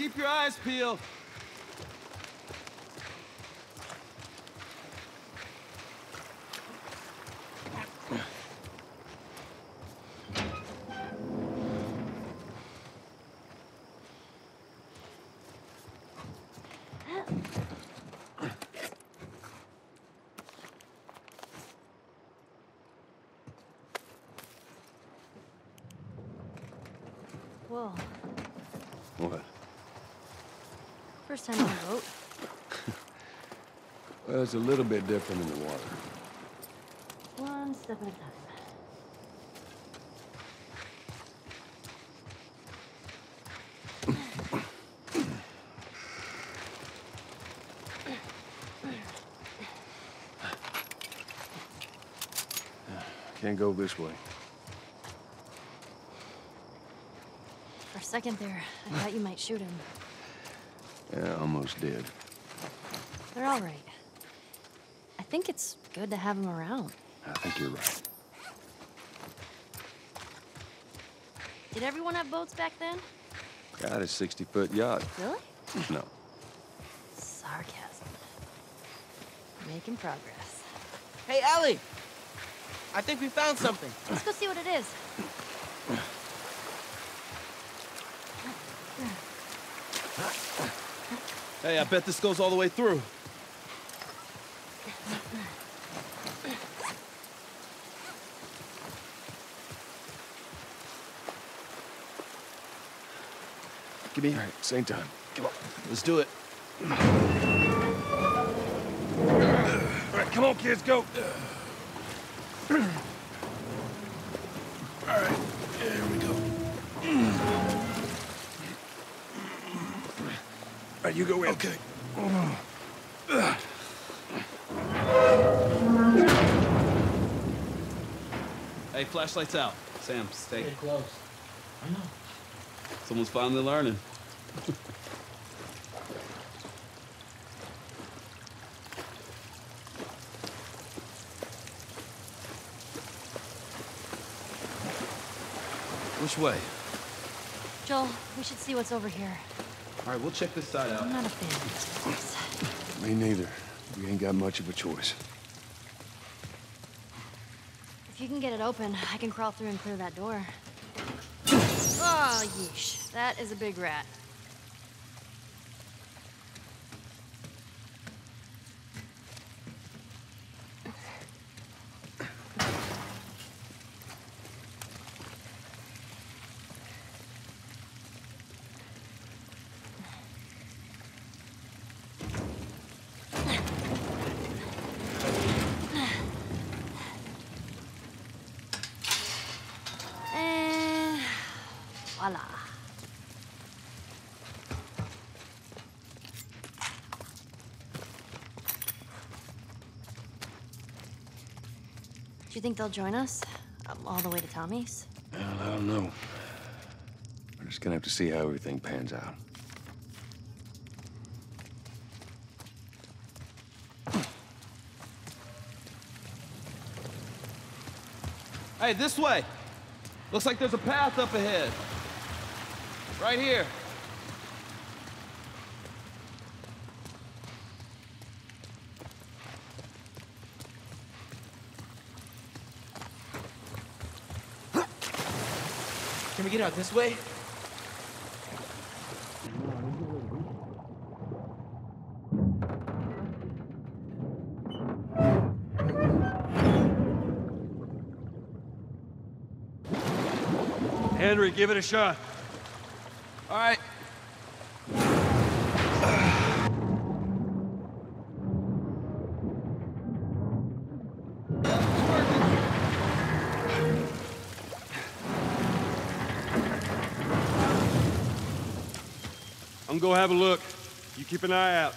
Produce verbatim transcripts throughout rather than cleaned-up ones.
Keep your eyes peeled. Whoa. What? First time on a boat. Well, it's a little bit different in the water. One step at a time. Can't go this way. For a second there, I thought you might shoot him. Yeah, I almost did. They're all right. I think it's good to have him around. I think you're right. Did everyone have boats back then? I had a sixty-foot yacht. Really? No. Sarcasm. Making progress. Hey, Ellie! I think we found something. Let's go see what it is. Hey, I bet this goes all the way through. Give me. All right, same time. Come on. Let's do it. All right, come on, kids, go. All right, there we go. All right, you go in. Okay. Hey, flashlight's out. Sam, stay. Stay close. I know. Someone's finally learning. Which way? Joel, we should see what's over here. All right, we'll check this side out. I'm not a fan. Me neither. We ain't got much of a choice. If you can get it open, I can crawl through and clear that door. Oh, yeesh. That is a big rat. Voila. Do you think they'll join us? Um, all the way to Tommy's? Well, I don't know. We're just gonna have to see how everything pans out. Hey, this way! Looks like there's a path up ahead. Right here. Can we get out this way? Henry, give it a shot. All right. I'm gonna have a look. You keep an eye out.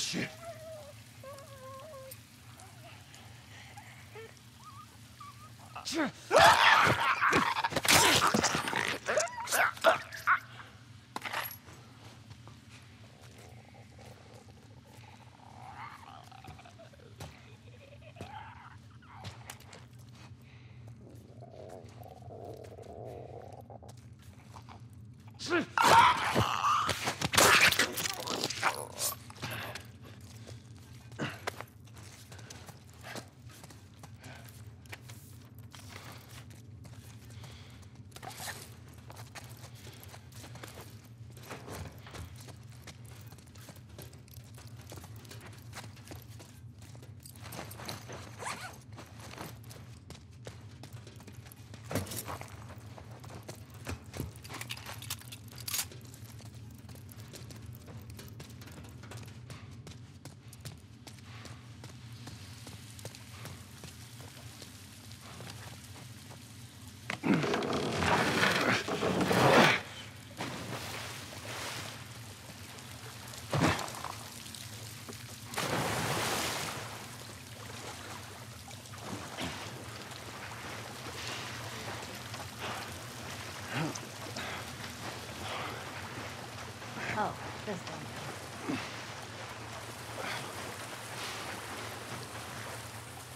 shit.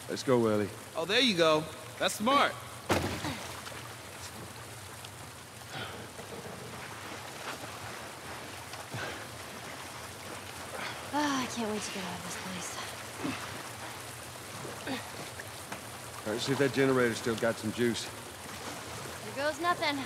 Let's go, Ellie. Oh, there you go. That's smart. Ah, I can't wait to get out of this place. All right, see if that generator still got some juice. Here goes nothing.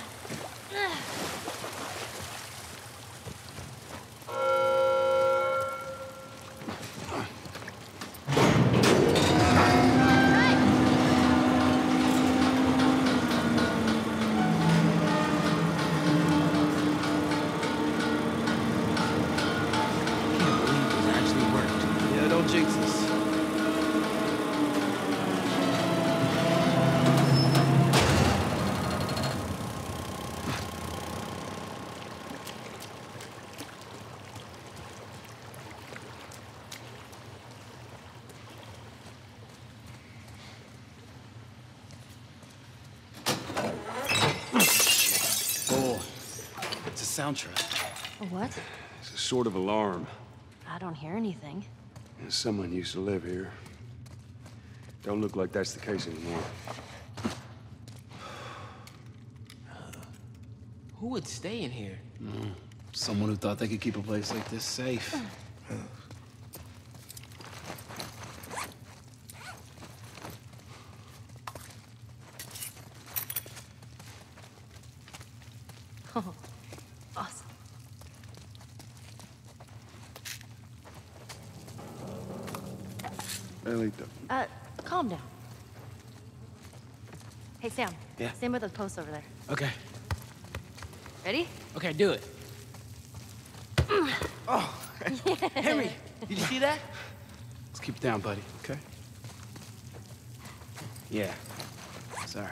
Soundtrack. What? It's a sort of alarm. I don't hear anything. Someone used to live here. Don't look like that's the case anymore. Who would stay in here? Mm. Someone who thought they could keep a place like this safe. Oh. Awesome. Uh, calm down. Hey, Sam. Yeah? Stand by those posts over there. Okay. Ready? Okay, do it. Oh! Yeah. Henry! Did you see that? Let's keep it down, buddy. Okay? Yeah. Sorry.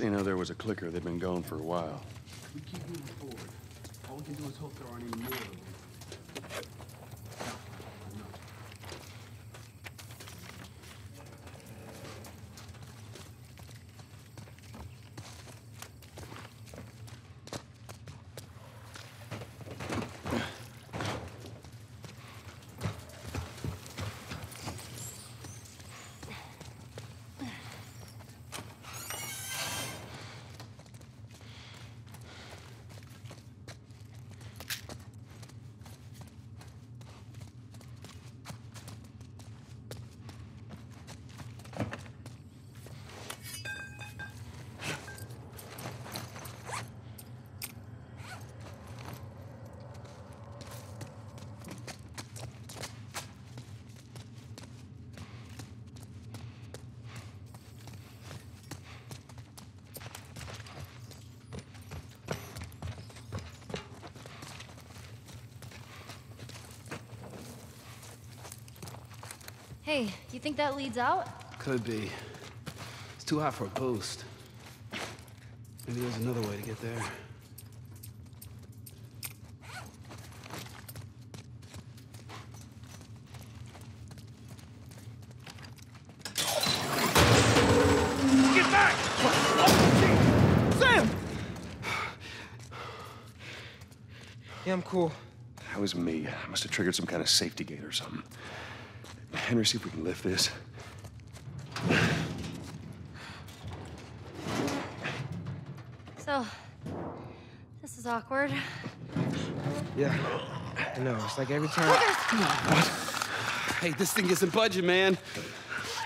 You know, there was a clicker. They've been gone for a while. We keep moving forward. All we can do is hope there aren't any more. Hey, you think that leads out? Could be. It's too hot for a post. Maybe there's another way to get there. Get back! Oh, Sam! Yeah, I'm cool. That was me. I must have triggered some kind of safety gate or something. Henry, see if we can lift this. So, this is awkward. Yeah, I know. It's like every time. What? Hey, this thing isn't budging, man.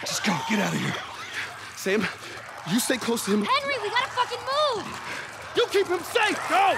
Just go. Get out of here. Sam, you stay close to him. Henry, we gotta fucking move. You keep him safe. Go.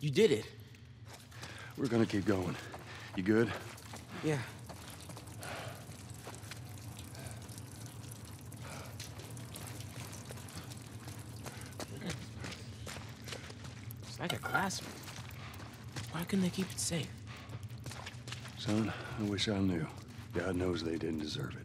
You did it. We're gonna keep going. You good? Yeah. It's like a classroom. Why couldn't they keep it safe? Son, I wish I knew. God knows they didn't deserve it.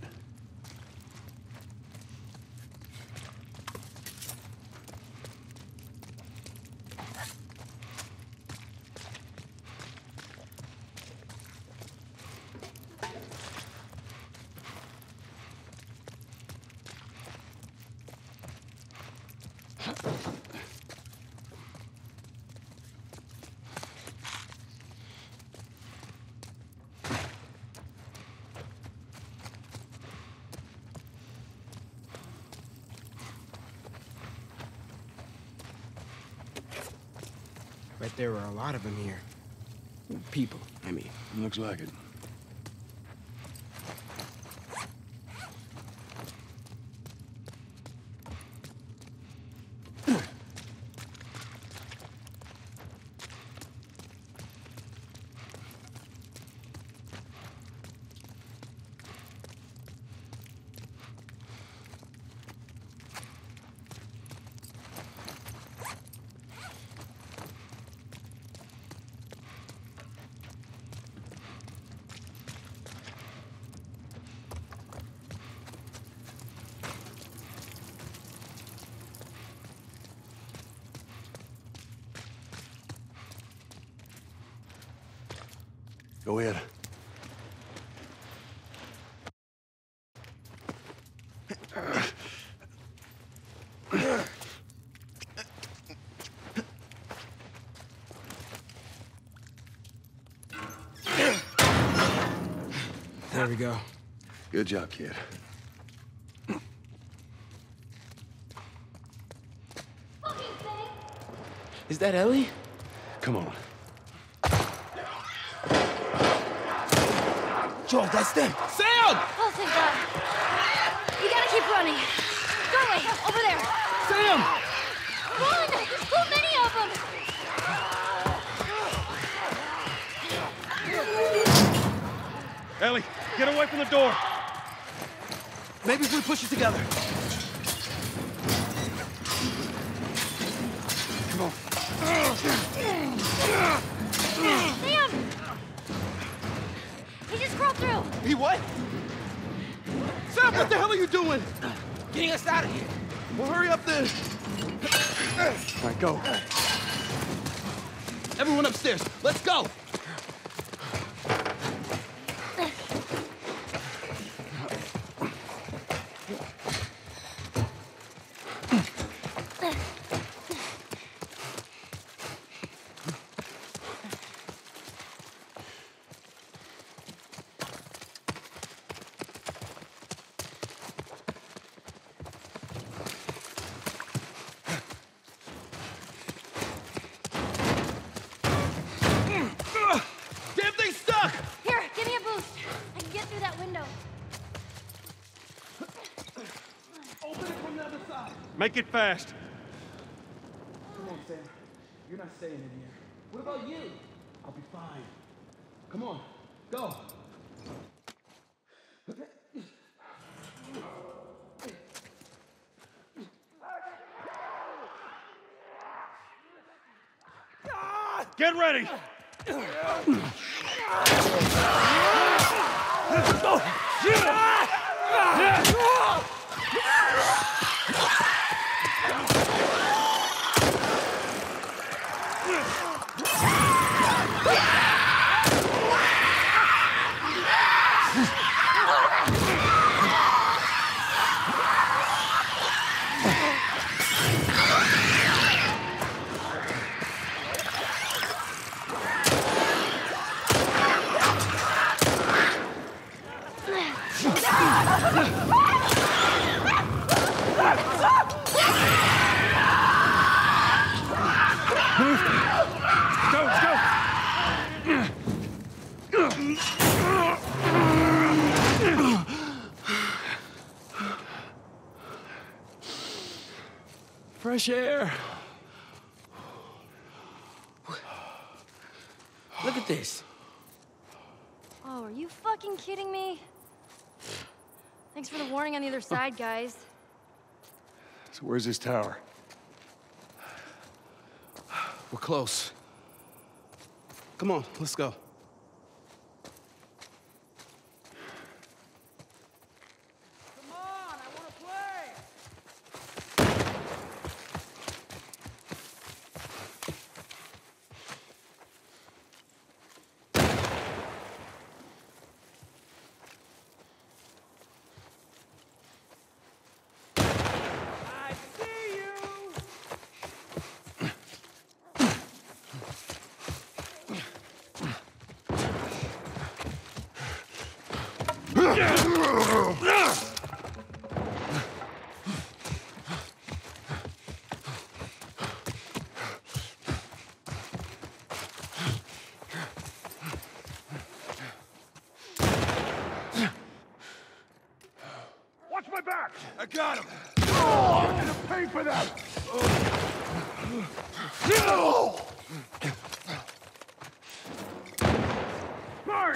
Bet there are a lot of them here. People, I mean. Looks like it. Go ahead. There we go. Good job, kid. Is that Ellie? Come on. Joel, that's them! Sam! Oh, thank God. You gotta keep running. That way, over there. Sam! Run! There's too many of them! Ellie, get away from the door! Maybe if we push it together. Come on. Sam! He just crawled through! He what? Sam, what the hell are you doing? Getting us out of here. Well, hurry up then. All right, go. Everyone upstairs, let's go! Make it fast. Come on, Sam. You're not staying in here. What about you? I'll be fine. Come on. Go. Get ready. Fresh air. Look at this. Oh, are you fucking kidding me? Thanks for the warning on the other side, guys. So where's this tower? We're close. Come on, let's go. I got him. Oh, I'm gonna pay for that. No! Burn,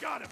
Got him.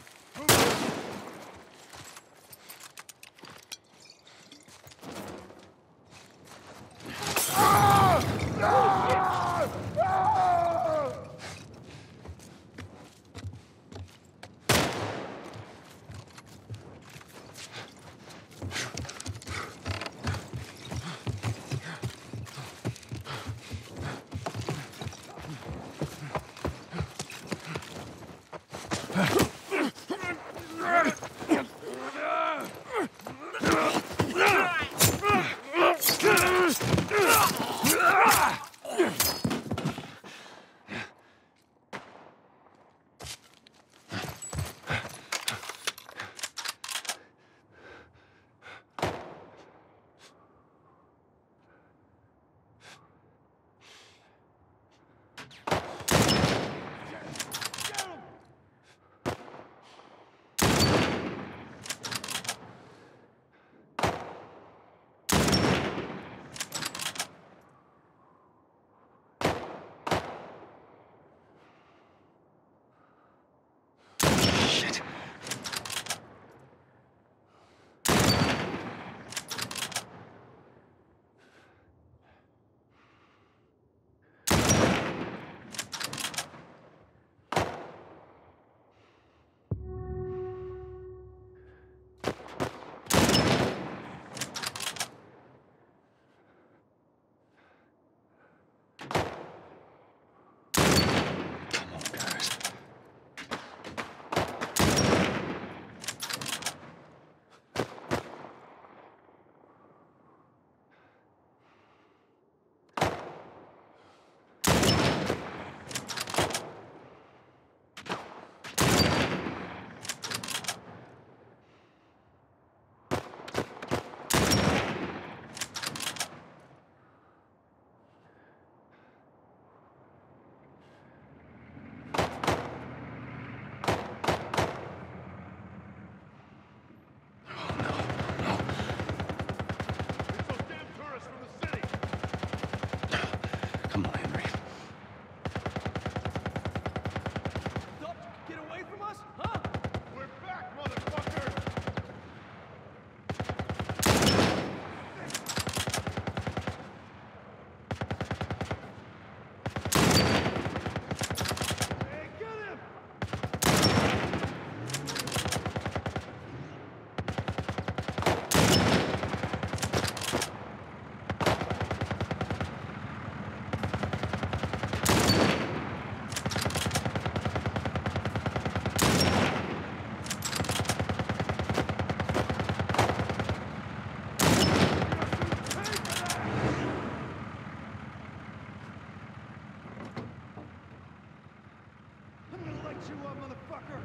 you up, motherfucker!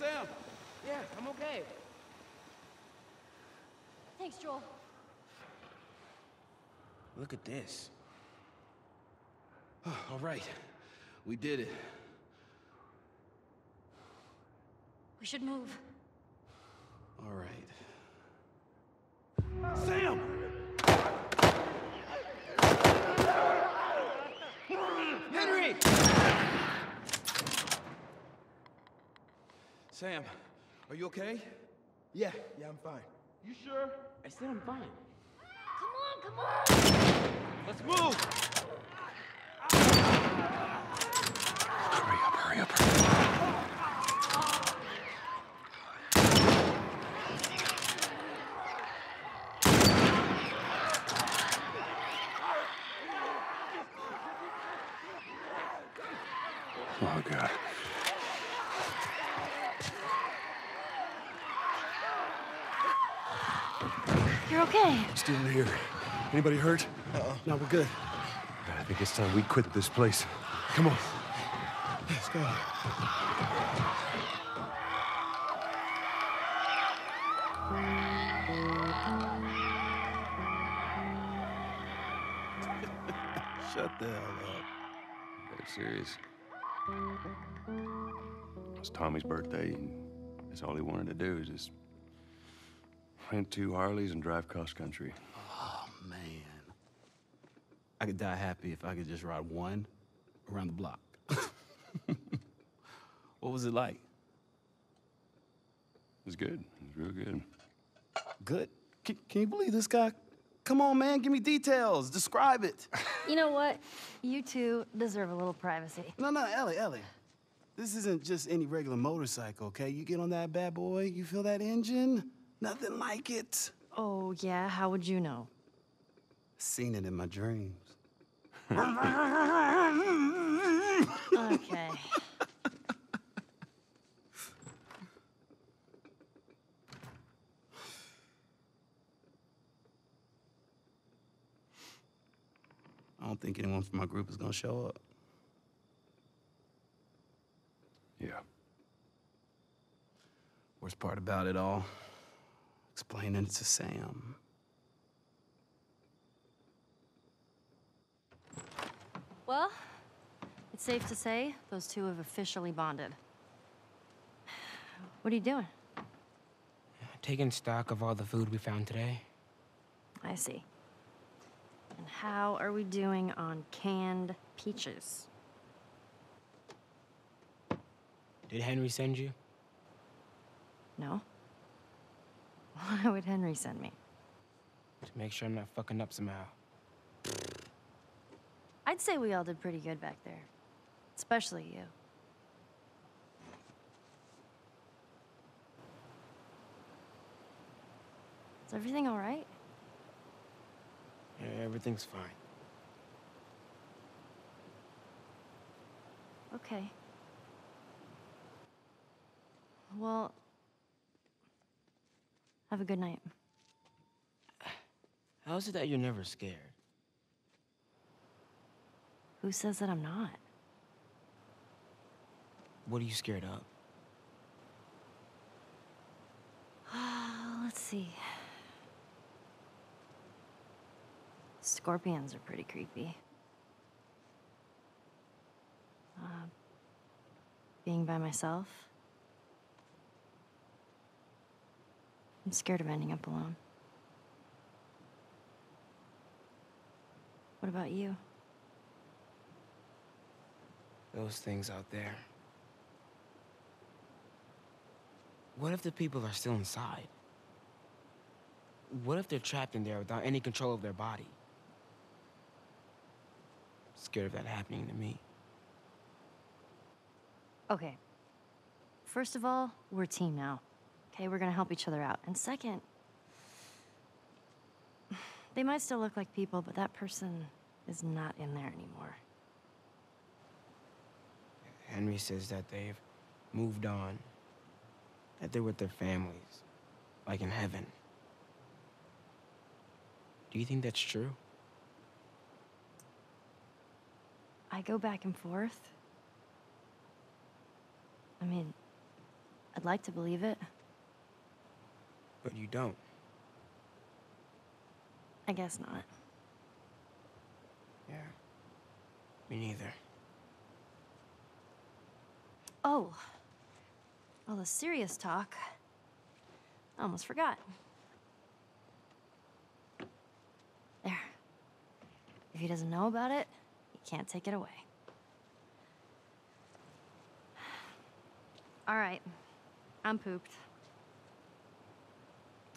Sam? Yeah, I'm okay. Thanks, Joel. Look at this. Oh, all right. We did it. We should move. All right. Sam! Henry! Sam, are you okay? Yeah, yeah, I'm fine. You sure? I said I'm fine. Come on, come on! Let's move! Hurry up, hurry up, hurry up. Oh, God. You're okay. Still here. Anybody hurt? Uh-uh. No, we're good. God, I think it's time we quit this place. Come on. Let's go. Shut the hell up. That's serious. It was Tommy's birthday, and that's all he wanted to do is just rent two Harleys and drive cross-country. Oh, man. I could die happy if I could just ride one around the block. What was it like? It was good. It was real good. Good? Can, can you believe this guy? Come on, man. Give me details. Describe it. You know what? You two deserve a little privacy. No, no, Ellie, Ellie. This isn't just any regular motorcycle, okay? You get on that bad boy, you feel that engine? Nothing like it. Oh, yeah? How would you know? Seen it in my dreams. Okay. I don't think anyone from my group is gonna show up. Yeah. Worst part about it all, explaining it to Sam. Well, it's safe to say those two have officially bonded. What are you doing? Taking stock of all the food we found today. I see. And how are we doing on canned peaches? Did Henry send you? No. Why would Henry send me? To make sure I'm not fucking up somehow. I'd say we all did pretty good back there. Especially you. Is everything all right? Yeah, everything's fine. Okay. Well... have a good night. How is it that you're never scared? Who says that I'm not? What are you scared of? Uh, let's see. Scorpions are pretty creepy. Uh, being by myself. I'm scared of ending up alone. What about you? Those things out there. What if the people are still inside? What if they're trapped in there without any control of their body? I'm scared of that happening to me. Okay. First of all, we're a team now. Okay, we're gonna help each other out. And second, they might still look like people, but that person is not in there anymore. Henry says that they've moved on, that they're with their families, like in heaven. Do you think that's true? I go back and forth. I mean, I'd like to believe it. But you don't. I guess not. Yeah. Me neither. Oh. All the serious talk. I almost forgot. There. If he doesn't know about it, he can't take it away. All right. I'm pooped.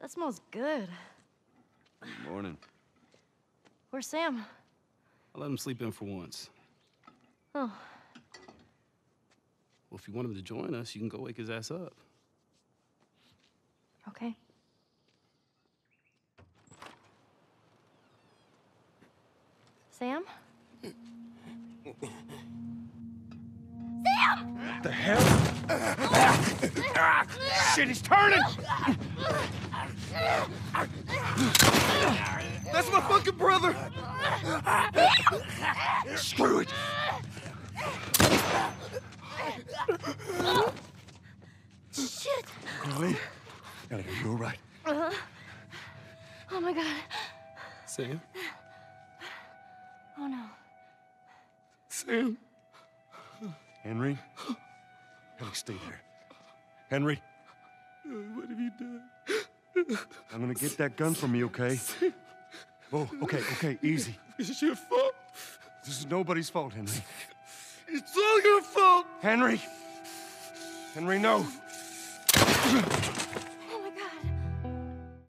That smells good. Good morning. Where's Sam? I let him sleep in for once. Oh. Well, if you want him to join us, you can go wake his ass up. Okay. Sam? Sam! What the hell? Ah, shit, he's turning! That's my fucking brother! Screw it! Shit! Ellie, Ellie, are you all right? Uh-huh. Oh my God. Sam? Oh no. Sam? Henry? Ellie, stay there. Henry? What have you done? I'm gonna get that gun from you, okay? Oh, okay, okay, easy. It's your fault. This is nobody's fault, Henry. It's all your fault! Henry! Henry, no!